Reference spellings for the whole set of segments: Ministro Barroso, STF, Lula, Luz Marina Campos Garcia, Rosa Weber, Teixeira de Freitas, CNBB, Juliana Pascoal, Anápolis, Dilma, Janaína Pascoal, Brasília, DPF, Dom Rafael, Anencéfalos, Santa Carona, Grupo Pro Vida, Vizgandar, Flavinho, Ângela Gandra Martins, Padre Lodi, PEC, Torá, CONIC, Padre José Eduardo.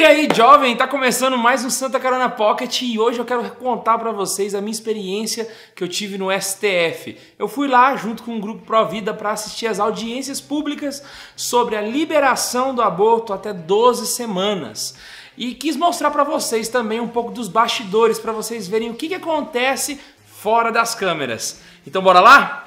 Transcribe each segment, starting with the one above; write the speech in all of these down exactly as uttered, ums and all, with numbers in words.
E aí, jovem, tá começando mais um Santa Carona Pocket e hoje eu quero contar pra vocês a minha experiência que eu tive no S T F. Eu fui lá junto com o Grupo Pro Vida para assistir as audiências públicas sobre a liberação do aborto até doze semanas. E quis mostrar pra vocês também um pouco dos bastidores, pra vocês verem o que que acontece fora das câmeras. Então bora lá?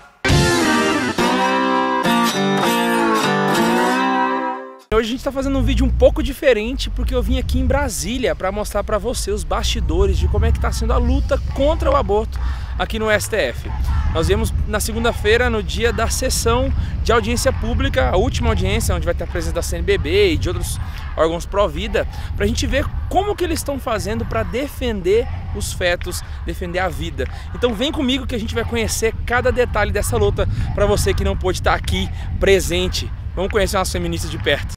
Hoje a gente está fazendo um vídeo um pouco diferente porque eu vim aqui em Brasília para mostrar para você os bastidores de como é que está sendo a luta contra o aborto aqui no S T F. Nós viemos na segunda-feira, no dia da sessão de audiência pública, a última audiência, onde vai ter a presença da C N B B e de outros órgãos pró-vida, para a gente ver como que eles estão fazendo para defender os fetos, defender a vida. Então vem comigo que a gente vai conhecer cada detalhe dessa luta para você que não pôde estar aqui presente. Vamos conhecer umas feministas de perto.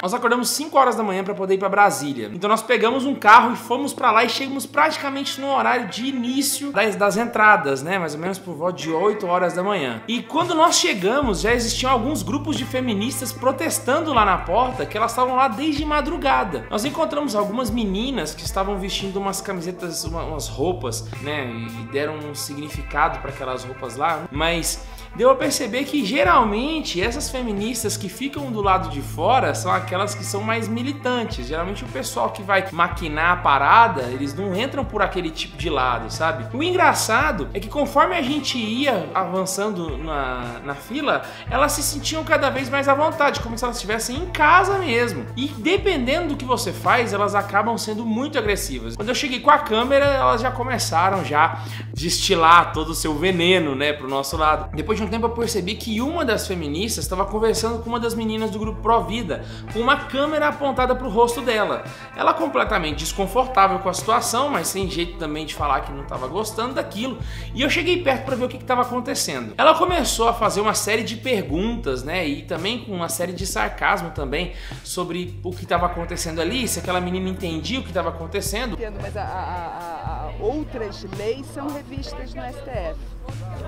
Nós acordamos cinco horas da manhã para poder ir para Brasília. Então nós pegamos um carro e fomos para lá e chegamos praticamente no horário de início das, das entradas, né? Mais ou menos por volta de oito horas da manhã. E quando nós chegamos, já existiam alguns grupos de feministas protestando lá na porta, que elas estavam lá desde madrugada. Nós encontramos algumas meninas que estavam vestindo umas camisetas, umas roupas, né? E deram um significado para aquelas roupas lá, mas deu a perceber que geralmente essas feministas que ficam do lado de fora são aquelas que são mais militantes. Geralmente o pessoal que vai maquinar a parada, eles não entram por aquele tipo de lado, sabe? O engraçado é que conforme a gente ia avançando na, na fila, elas se sentiam cada vez mais à vontade, como se elas estivessem em casa mesmo. E dependendo do que você faz, elas acabam sendo muito agressivas. Quando eu cheguei com a câmera, elas já começaram já destilar todo o seu veneno, né, pro nosso lado. Depois de um tempo eu percebi que uma das feministas estava conversando com uma das meninas do Grupo Pro Vida, com uma câmera apontada para o rosto dela. Ela completamente desconfortável com a situação, mas sem jeito também de falar que não estava gostando daquilo. E eu cheguei perto para ver o que estava acontecendo. Ela começou a fazer uma série de perguntas, né? E também com uma série de sarcasmo também sobre o que estava acontecendo ali, se aquela menina entendia o que estava acontecendo. Mas a, a, a outras leis são revistas no S T F.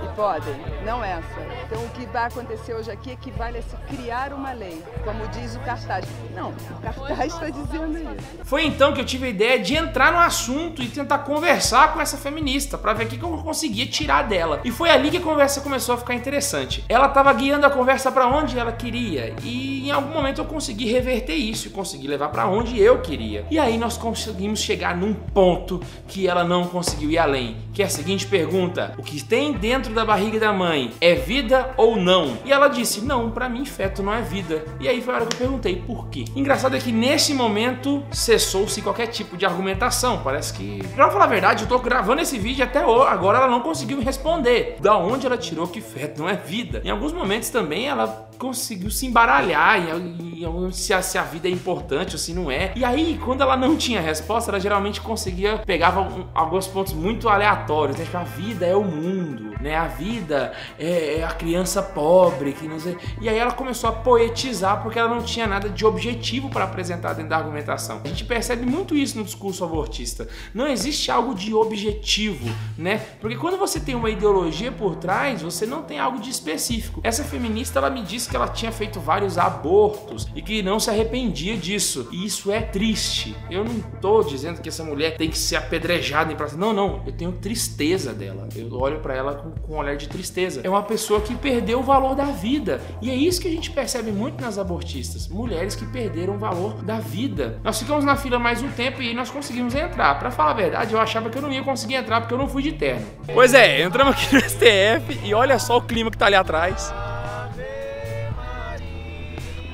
E podem, não essa. Então o que vai acontecer hoje aqui equivale a se criar uma lei, como diz o cartaz. Não, o cartaz está dizendo isso. Foi então que eu tive a ideia de entrar no assunto e tentar conversar com essa feminista, para ver o que eu conseguia tirar dela. E foi ali que a conversa começou a ficar interessante. Ela estava guiando a conversa para onde ela queria, e em algum momento eu consegui reverter isso, consegui levar para onde eu queria. E aí nós conseguimos chegar num ponto que ela não conseguiu ir além, que é a seguinte pergunta: o que tem dentro da barriga da mãe é vida ou não? E ela disse: não, pra mim feto não é vida. E aí foi a hora que eu perguntei por quê. Engraçado é que nesse momento cessou-se qualquer tipo de argumentação. Parece que, pra falar a verdade, eu tô gravando esse vídeo até agora, ela não conseguiu me responder da onde ela tirou que feto não é vida. Em alguns momentos também ela conseguiu se embaralhar e, e, se, a, se a vida é importante ou se não é. E aí, quando ela não tinha resposta, ela geralmente conseguia, pegava um, alguns pontos muito aleatórios, né? Tipo, a vida é o mundo, né? A vida é, é a criança pobre, que não sei. E aí ela começou a poetizar porque ela não tinha nada de objetivo para apresentar dentro da argumentação. A gente percebe muito isso no discurso abortista. Não existe algo de objetivo, né? Porque quando você tem uma ideologia por trás, você não tem algo de específico. Essa feminista, ela me disse que ela tinha feito vários abortos e que não se arrependia disso. E isso é triste. Eu não tô dizendo que essa mulher tem que ser apedrejada. Não, não. Eu tenho tristeza dela. Eu olho pra ela com, com um olhar de tristeza. É uma pessoa que perdeu o valor da vida. E é isso que a gente percebe muito nas abortistas. Mulheres que perderam o valor da vida. Nós ficamos na fila mais um tempo e nós conseguimos entrar. Pra falar a verdade, eu achava que eu não ia conseguir entrar porque eu não fui de terno. Pois é, entramos aqui no S T F e olha só o clima que tá ali atrás.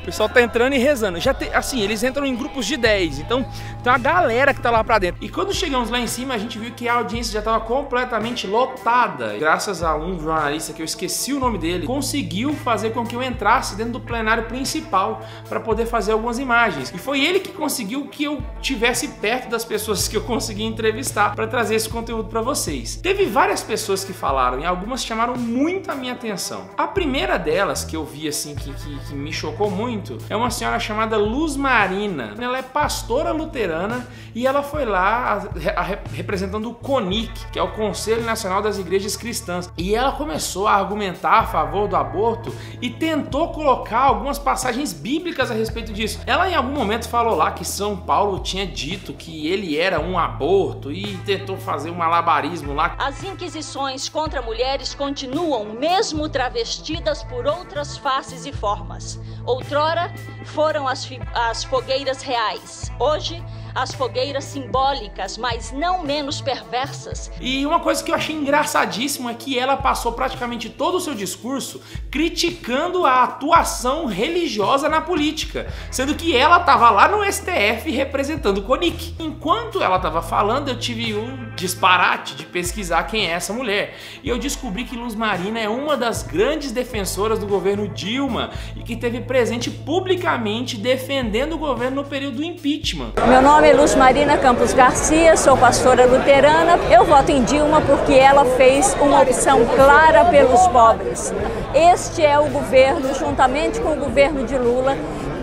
O pessoal tá entrando e rezando. Já te, assim, eles entram em grupos de dez, então tem uma galera que tá lá pra dentro. E quando chegamos lá em cima, a gente viu que a audiência já tava completamente lotada. Graças a um jornalista, que eu esqueci o nome dele, conseguiu fazer com que eu entrasse dentro do plenário principal pra poder fazer algumas imagens. E foi ele que conseguiu que eu tivesse perto das pessoas que eu consegui entrevistar pra trazer esse conteúdo pra vocês. Teve várias pessoas que falaram e algumas chamaram muito a minha atenção. A primeira delas, que eu vi assim, que, que, que me chocou muito, muito é uma senhora chamada Luz Marina. Ela é pastora luterana e ela foi lá a, a, representando o CONIC, que é o Conselho Nacional das Igrejas Cristãs. E ela começou a argumentar a favor do aborto e tentou colocar algumas passagens bíblicas a respeito disso. Ela em algum momento falou lá que São Paulo tinha dito que ele era um aborto e tentou fazer um malabarismo lá. As inquisições contra mulheres continuam, mesmo travestidas por outras faces e formas. Outrora foram as, as fogueiras reais. Hoje, as fogueiras simbólicas, mas não menos perversas. E uma coisa que eu achei engraçadíssima é que ela passou praticamente todo o seu discurso criticando a atuação religiosa na política, sendo que ela estava lá no S T F representando o CONIC. Enquanto ela estava falando, eu tive um disparate de pesquisar quem é essa mulher. E eu descobri que Luz Marina é uma das grandes defensoras do governo Dilma e que esteve presente publicamente defendendo o governo no período do impeachment. Meu nome Meu nome é Luz Marina Campos Garcia, sou pastora luterana. Eu voto em Dilma porque ela fez uma opção clara pelos pobres. Este é o governo, juntamente com o governo de Lula,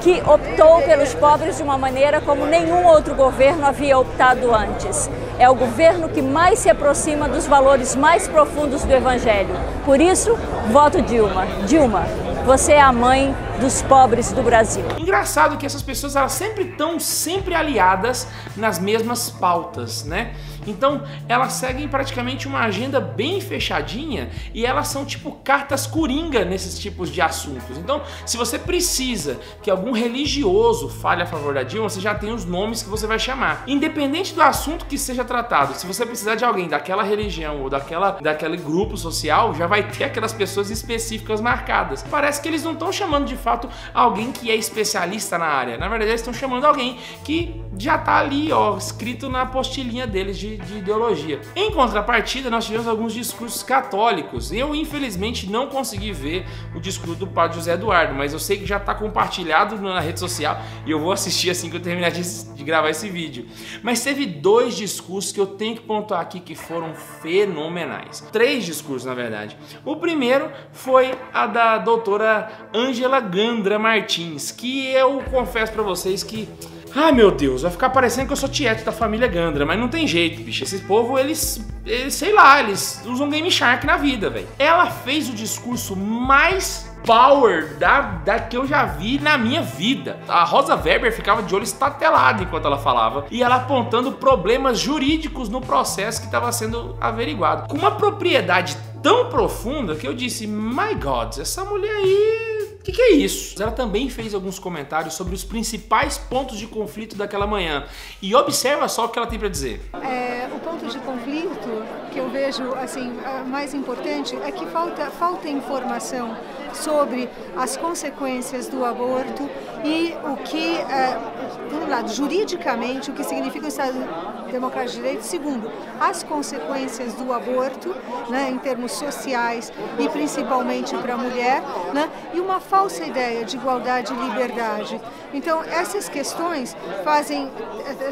que optou pelos pobres de uma maneira como nenhum outro governo havia optado antes. É o governo que mais se aproxima dos valores mais profundos do Evangelho. Por isso, voto Dilma. Dilma, você é a mãe dos pobres do Brasil. Engraçado que essas pessoas elas sempre estão sempre aliadas nas mesmas pautas, né? Então elas seguem praticamente uma agenda bem fechadinha e elas são tipo cartas coringa nesses tipos de assuntos. Então, se você precisa que algum religioso fale a favor da Dilma, você já tem os nomes que você vai chamar. Independente do assunto que seja tratado, se você precisar de alguém daquela religião ou daquela, daquele grupo social, já vai ter aquelas pessoas específicas marcadas. Parece que eles não estão chamando de fato alguém que é especialista na área. Na verdade, eles estão chamando alguém que já tá ali, ó, escrito na apostilinha deles de, de ideologia. Em contrapartida, nós tivemos alguns discursos católicos. Eu, infelizmente, não consegui ver o discurso do Padre José Eduardo, mas eu sei que já tá compartilhado na rede social e eu vou assistir assim que eu terminar de, de gravar esse vídeo. Mas teve dois discursos que eu tenho que pontuar aqui que foram fenomenais. Três discursos, na verdade. O primeiro foi a da doutora Ângela Gandra Martins, que eu confesso pra vocês que... ah, meu Deus, vai ficar parecendo que eu sou tieto da família Gandra, mas não tem jeito, bicho. Esse povo, eles, eles sei lá, eles usam Game Shark na vida, velho. Ela fez o discurso mais power da, da que eu já vi na minha vida. A Rosa Weber ficava de olho estatelado enquanto ela falava e ela apontando problemas jurídicos no processo que estava sendo averiguado. Com uma propriedade tão profunda que eu disse, my God, essa mulher aí... O que, que é isso? Ela também fez alguns comentários sobre os principais pontos de conflito daquela manhã. E observa só o que ela tem para dizer. É, o ponto de conflito que eu vejo assim, mais importante é que falta, falta informação sobre as consequências do aborto e o que, é, por um lado, juridicamente, o que significa o Estado Democrático de Direito, segundo, as consequências do aborto, né, em termos sociais e principalmente para a mulher, né, e uma falsa ideia de igualdade e liberdade. Então, essas questões fazem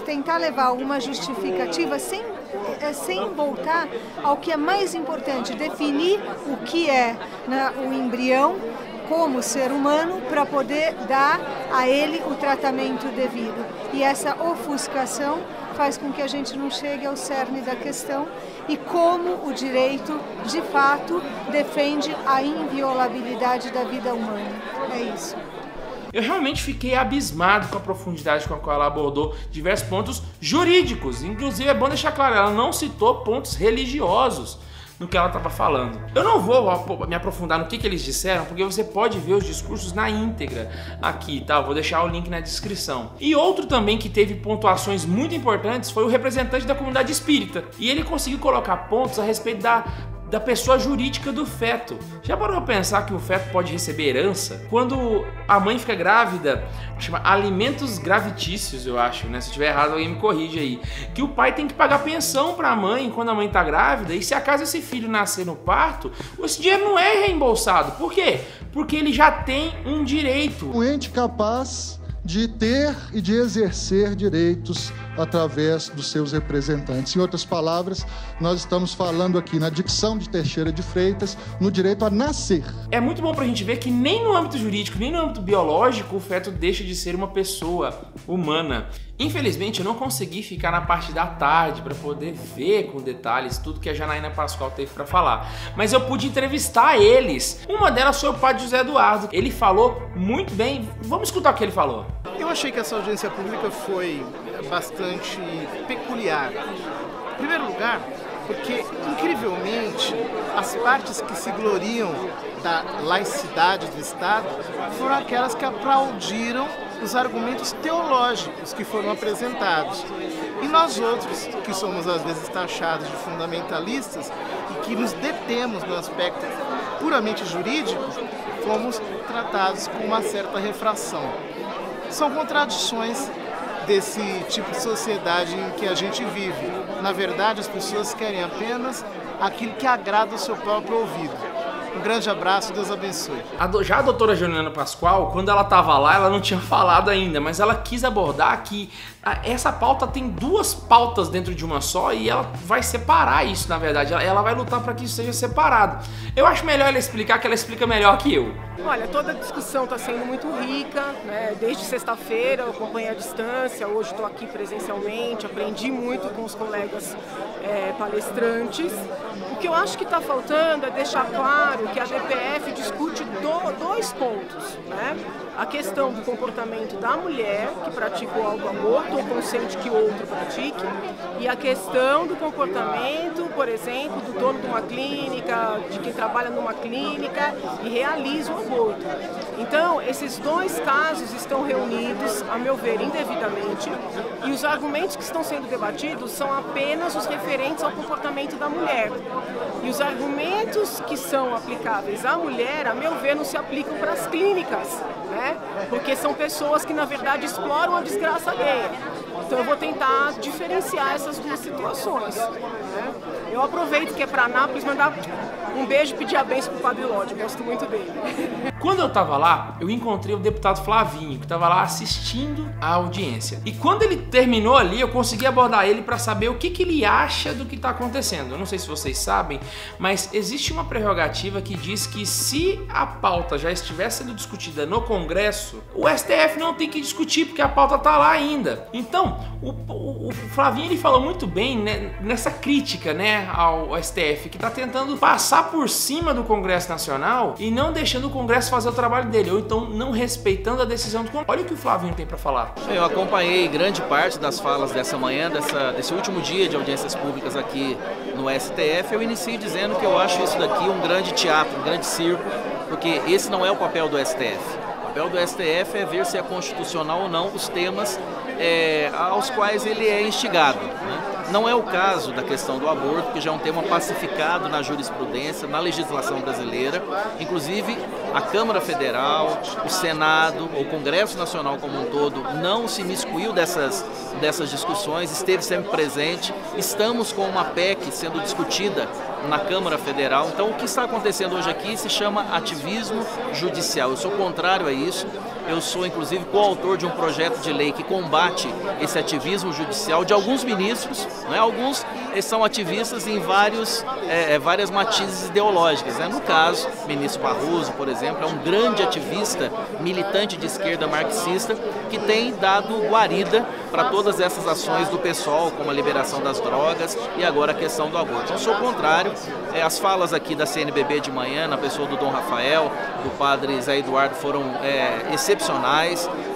tentar levar alguma justificativa sem, sem voltar ao que é mais importante, definir o que é, né, o embrião como ser humano para poder dar a ele o tratamento devido. E essa ofuscação faz com que a gente não chegue ao cerne da questão e como o direito, de fato, defende a inviolabilidade da vida humana. É isso. Eu realmente fiquei abismado com a profundidade com a qual ela abordou diversos pontos jurídicos. Inclusive, é bom deixar claro, ela não citou pontos religiosos no que ela estava falando. Eu não vou me aprofundar no que, que eles disseram, porque você pode ver os discursos na íntegra aqui, tá? Vou deixar o link na descrição. E outro também que teve pontuações muito importantes foi o representante da comunidade espírita. E ele conseguiu colocar pontos a respeito da... da pessoa jurídica do feto. Já parou pra pensar que o feto pode receber herança? Quando a mãe fica grávida, chama alimentos gravitícios, eu acho, né? Se tiver errado, alguém me corrige aí. Que o pai tem que pagar pensão pra mãe quando a mãe tá grávida, e se acaso esse filho nascer no parto, esse dinheiro não é reembolsado. Por quê? Porque ele já tem um direito. O ente capaz de ter e de exercer direitos através dos seus representantes. Em outras palavras, nós estamos falando aqui na dicção de Teixeira de Freitas, no direito a nascer. É muito bom pra gente ver que nem no âmbito jurídico, nem no âmbito biológico, o feto deixa de ser uma pessoa humana. Infelizmente, eu não consegui ficar na parte da tarde para poder ver com detalhes tudo que a Janaína Pascoal teve para falar, mas eu pude entrevistar eles. Uma delas foi o Padre José Eduardo. Ele falou muito bem. Vamos escutar o que ele falou. Eu achei que essa audiência pública foi bastante peculiar. Em primeiro lugar, porque, incrivelmente, as partes que se gloriam da laicidade do Estado foram aquelas que aplaudiram os argumentos teológicos que foram apresentados. E nós outros, que somos às vezes taxados de fundamentalistas e que nos detemos no aspecto puramente jurídico, fomos tratados com uma certa refração. São contradições desse tipo de sociedade em que a gente vive. Na verdade, as pessoas querem apenas aquilo que agrada o seu próprio ouvido. Um grande abraço, Deus abençoe. Já a doutora Juliana Pascoal, quando ela estava lá, ela não tinha falado ainda, mas ela quis abordar que essa pauta tem duas pautas dentro de uma só e ela vai separar isso, na verdade. Ela vai lutar para que isso seja separado. Eu acho melhor ela explicar, que ela explica melhor que eu. Olha, toda a discussão está sendo muito rica, né? Desde sexta-feira eu acompanho à distância, hoje estou aqui presencialmente, aprendi muito com os colegas é, palestrantes. O que eu acho que está faltando é deixar claro que a D P F discute do, dois pontos, né? A questão do comportamento da mulher que praticou algo aborto ou consente que outro pratique, e a questão do comportamento, por exemplo, do dono de uma clínica, de quem trabalha numa clínica e realiza o aborto. Então, esses dois casos estão reunidos, a meu ver, indevidamente, e os argumentos que estão sendo debatidos são apenas os referentes ao comportamento da mulher. E os argumentos que são aplicáveis à mulher, a meu ver, não se aplicam para as clínicas, né? Porque são pessoas que, na verdade, exploram a desgraça alheia. Então eu vou tentar diferenciar essas duas situações, né? Eu aproveito que é para Anápolis mandar um beijo e pedir a bênção para o Padre Lodi, eu gosto muito dele. Quando eu estava lá, eu encontrei o deputado Flavinho, que estava lá assistindo a audiência. E quando ele terminou ali, eu consegui abordar ele para saber o que, que ele acha do que está acontecendo. Eu não sei se vocês sabem, mas existe uma prerrogativa que diz que se a pauta já estiver sendo discutida no Congresso, o S T F não tem que discutir, porque a pauta está lá ainda. Então, o, o, o Flavinho ele falou muito bem, né, nessa crítica, né, ao S T F, que está tentando passar por cima do Congresso Nacional e não deixando o Congresso fazer o trabalho dele, ou então não respeitando a decisão do Congresso. Olha o que o Flavinho tem para falar. Eu acompanhei grande parte das falas dessa manhã, dessa, desse último dia de audiências públicas aqui no S T F. Eu iniciei dizendo que eu acho isso daqui um grande teatro, um grande circo, porque esse não é o papel do S T F. O papel do S T F é ver se é constitucional ou não os temas é, aos quais ele é instigado, né? Não é o caso da questão do aborto, que já é um tema pacificado na jurisprudência, na legislação brasileira. Inclusive, a Câmara Federal, o Senado, o Congresso Nacional como um todo, não se imiscuiu dessas, dessas discussões, esteve sempre presente. Estamos com uma P E C sendo discutida na Câmara Federal. Então, o que está acontecendo hoje aqui se chama ativismo judicial. Eu sou contrário a isso. Eu sou, inclusive, coautor de um projeto de lei que combate esse ativismo judicial de alguns ministros, né? Alguns são ativistas em vários, é, várias matizes ideológicas, né? No caso, o ministro Barroso, por exemplo, é um grande ativista, militante de esquerda marxista, que tem dado guarida para todas essas ações do pessoal, como a liberação das drogas e agora a questão do aborto. Então, eu sou contrário. É, as falas aqui da C N B B de manhã, na pessoa do Dom Rafael, do padre José Eduardo, foram é, excepcionais.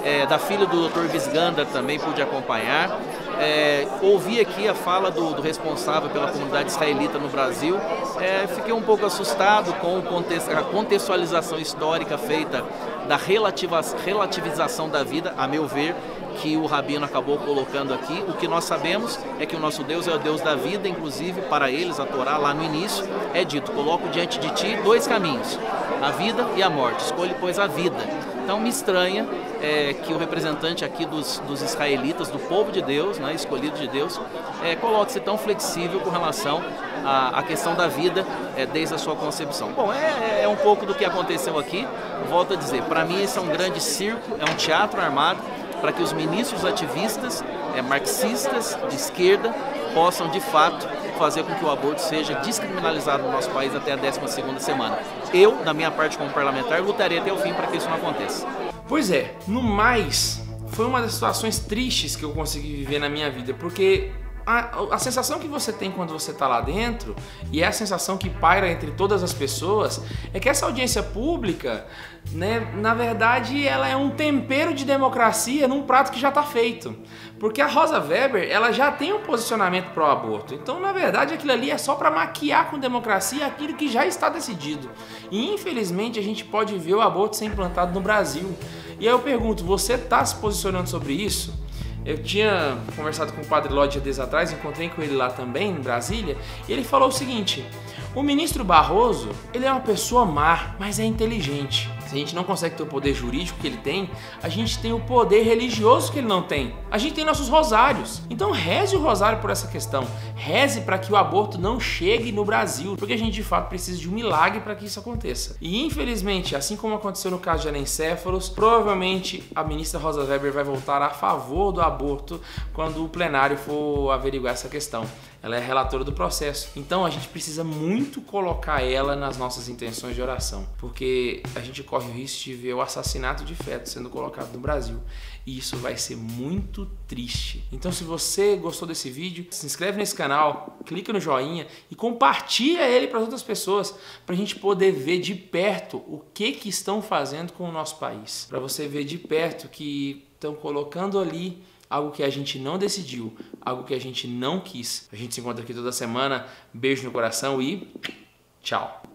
É, da filha do doutor Vizgandar também pude acompanhar. É, ouvi aqui a fala do, do responsável pela comunidade israelita no Brasil. É, fiquei um pouco assustado com o contexto, a contextualização histórica feita da relativa, relativização da vida, a meu ver, que o Rabino acabou colocando aqui. O que nós sabemos é que o nosso Deus é o Deus da vida, inclusive para eles, a Torá, lá no início, é dito: coloco diante de ti dois caminhos, a vida e a morte, escolhe, pois, a vida. Então me estranha é, que o representante aqui dos, dos israelitas, do povo de Deus, né, escolhido de Deus, é, coloque-se tão flexível com relação a, a questão da vida é, desde a sua concepção. Bom, é, é um pouco do que aconteceu aqui. Volto a dizer, para mim esse é um grande circo, é um teatro armado para que os ministros ativistas, é, marxistas de esquerda, possam de fato fazer com que o aborto seja descriminalizado no nosso país até a décima segunda semana. Eu, da minha parte como parlamentar, lutarei até o fim para que isso não aconteça. Pois é, no mais, foi uma das situações tristes que eu consegui viver na minha vida, porque a, a sensação que você tem quando você está lá dentro, e é a sensação que paira entre todas as pessoas, é que essa audiência pública, né, na verdade, ela é um tempero de democracia num prato que já está feito. Porque a Rosa Weber, ela já tem um posicionamento pro aborto. Então, na verdade, aquilo ali é só para maquiar com democracia aquilo que já está decidido. E, infelizmente, a gente pode ver o aborto ser implantado no Brasil. E aí eu pergunto, você está se posicionando sobre isso? Eu tinha conversado com o Padre Lodi há dias atrás, encontrei com ele lá também, em Brasília, e ele falou o seguinte: o ministro Barroso, ele é uma pessoa má, mas é inteligente. Se a gente não consegue ter o poder jurídico que ele tem, a gente tem o poder religioso que ele não tem. A gente tem nossos rosários. Então reze o rosário por essa questão. Reze para que o aborto não chegue no Brasil, porque a gente de fato precisa de um milagre para que isso aconteça. E infelizmente, assim como aconteceu no caso de Anencéfalos, provavelmente a ministra Rosa Weber vai voltar a favor do aborto quando o plenário for averiguar essa questão. Ela é relatora do processo. Então a gente precisa muito colocar ela nas nossas intenções de oração, porque a gente corre o risco de ver o assassinato de feto sendo colocado no Brasil. E isso vai ser muito triste. Então, se você gostou desse vídeo, se inscreve nesse canal, clica no joinha e compartilha ele para outras pessoas, para a gente poder ver de perto o que, que estão fazendo com o nosso país. Para você ver de perto que estão colocando ali algo que a gente não decidiu, algo que a gente não quis. A gente se encontra aqui toda semana. Beijo no coração e tchau!